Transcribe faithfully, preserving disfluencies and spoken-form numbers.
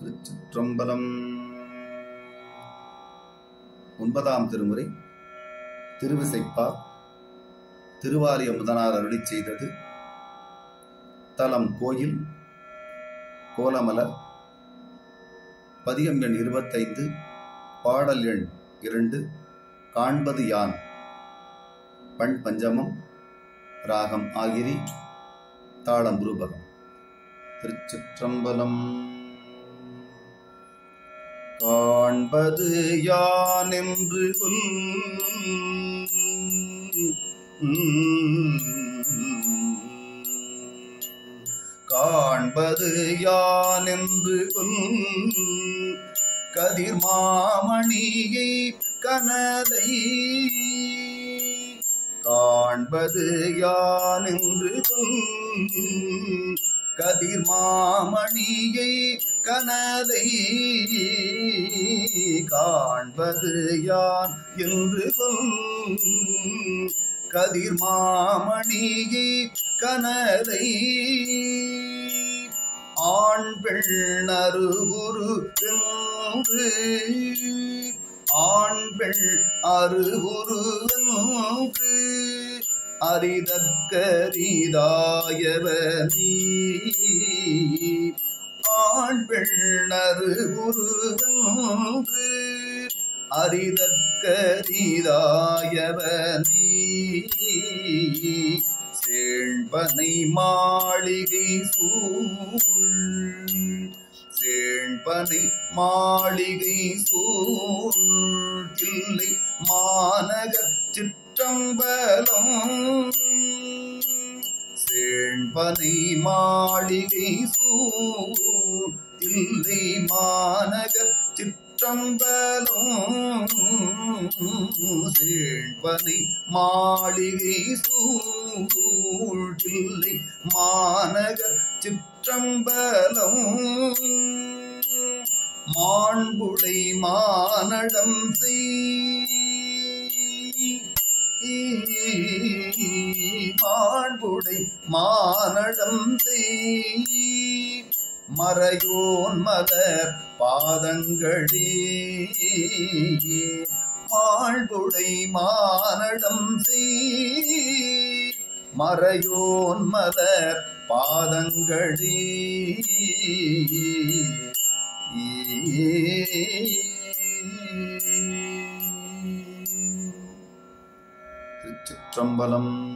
திருச்சிற்றம்பலம். ஒன்பதாம் திருமுறை திருவிசைப்பா. திருவாரிய முதனார் அருளி செய்தது. தலம் கோயில், கோலமலர். பதிகம் எண் இருபத்தைந்து, பாடல் எண் இரண்டு. காண்பது யான். பண் பஞ்சமம், ராகம் ஆகிரி, தாளம் ரூபகம். திருச்சிற்றம்பலம். காண்பது யான் என்று சொல் காண்பது யான் என்று சொல் கதிர் மாமணியை கனலை காண்பது யான் என்று சொல் கதிர் மாமணியை கனலை காண்பது யான் என்று சொல் கதிர் மாமணியை கனலை ஆண் பெண் அருகுரு என்று ஆண் பெண் அருகுரு என்று அரிதக்கரிதாயவனி ஆண் பெண்ணரு குருகன்று அரிதக்கரிதாயவனி சேண்பனை மாளிகை சூழ் சேண்பனை மாளிகை சூழ் தில்லை மாநகர் சிற்றம்பலம் சேண்பனை மாளிகை சூழ் தில்லை மாநகர் சிற்றம்பலம் சேண்பனை மாளிகை சூழ் தில்லை மாநகர் சிற்றம்பலம் மாண்புடை மானடம் செய் மாண்புடை மானடம் செய் மறையோன் மலர் பாதங்களே மாண்புடை மானடம் செய் மறையோன் மலர் பாதங்களே திருச்சிற்றம்பலம்.